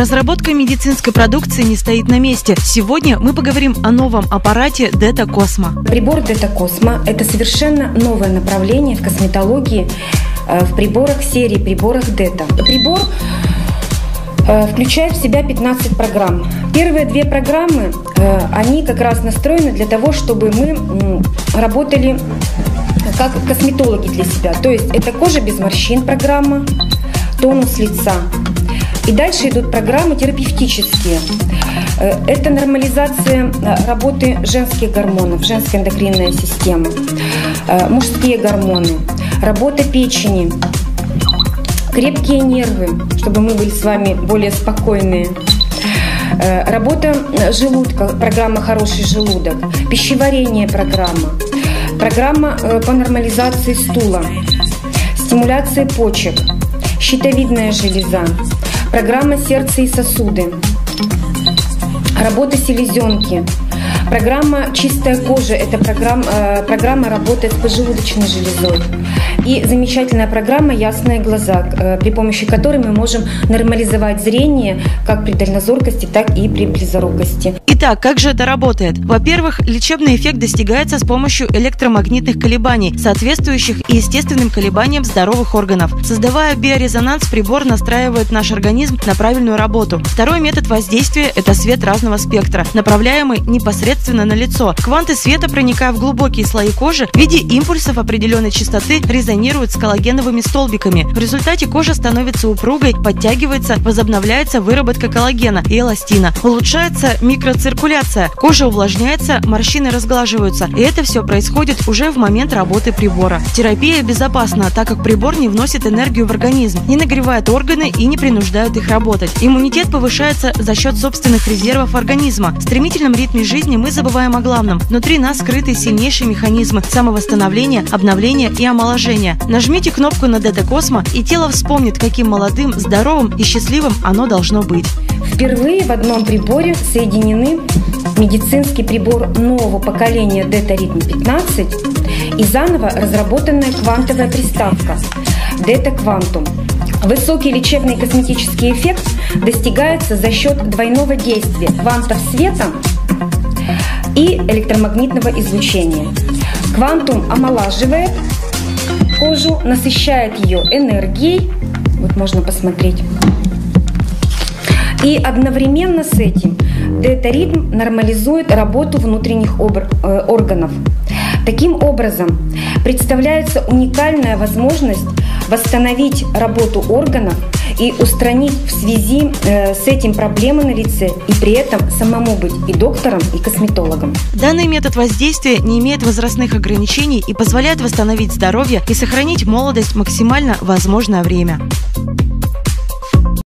Разработка медицинской продукции не стоит на месте. Сегодня мы поговорим о новом аппарате Дета-Космо. Прибор Дета-Космо – это совершенно новое направление в косметологии, в приборах серии, приборах Дета. Прибор включает в себя 15 программ. Первые две программы, они как раз настроены для того, чтобы мы работали как косметологи для себя. То есть это кожа без морщин программа, тонус лица. И дальше идут программы терапевтические. Это нормализация работы женских гормонов, женской эндокринной системы, мужские гормоны, работа печени, крепкие нервы, чтобы мы были с вами более спокойные. Работа желудка, программа «Хороший желудок», пищеварение программа, программа по нормализации стула, стимуляции почек, щитовидная железа, программа «Сердце и сосуды», работа селезенки, программа «Чистая кожа» – это программа работы с поджелудочной железой. И замечательная программа «Ясные глаза», при помощи которой мы можем нормализовать зрение как при дальнозоркости, так и при близорукости. Итак, как же это работает? Во-первых, лечебный эффект достигается с помощью электромагнитных колебаний, соответствующих естественным колебаниям здоровых органов. Создавая биорезонанс, прибор настраивает наш организм на правильную работу. Второй метод воздействия – это свет разного спектра, направляемый непосредственно на лицо. Кванты света, проникая в глубокие слои кожи, в виде импульсов определенной частоты резонируют с коллагеновыми столбиками. В результате кожа становится упругой, подтягивается, возобновляется выработка коллагена и эластина, улучшается микроциркуляция, кожа увлажняется, морщины разглаживаются. И это все происходит уже в момент работы прибора. Терапия безопасна, так как прибор не вносит энергию в организм, не нагревает органы и не принуждает их работать. Иммунитет повышается за счет собственных резервов организма. В стремительном ритме жизни мы забываем о главном. Внутри нас скрыты сильнейшие механизмы самовосстановления, обновления и омоложения. Нажмите кнопку на Дета-Космо, и тело вспомнит, каким молодым, здоровым и счастливым оно должно быть. Впервые в одном приборе соединены медицинский прибор нового поколения «ДЕТА РИТМ-15» и заново разработанная квантовая приставка «ДЕТА КВАНТУМ». Высокий лечебный косметический эффект достигается за счет двойного действия квантов света и электромагнитного излучения. Квантум омолаживает кожу, насыщает ее энергией, вот можно посмотреть, и одновременно с этим Дета-ритм нормализует работу внутренних органов. Таким образом, представляется уникальная возможность восстановить работу органов и устранить в связи с этим проблемы на лице, и при этом самому быть и доктором, и косметологом. Данный метод воздействия не имеет возрастных ограничений и позволяет восстановить здоровье и сохранить молодость максимально возможное время.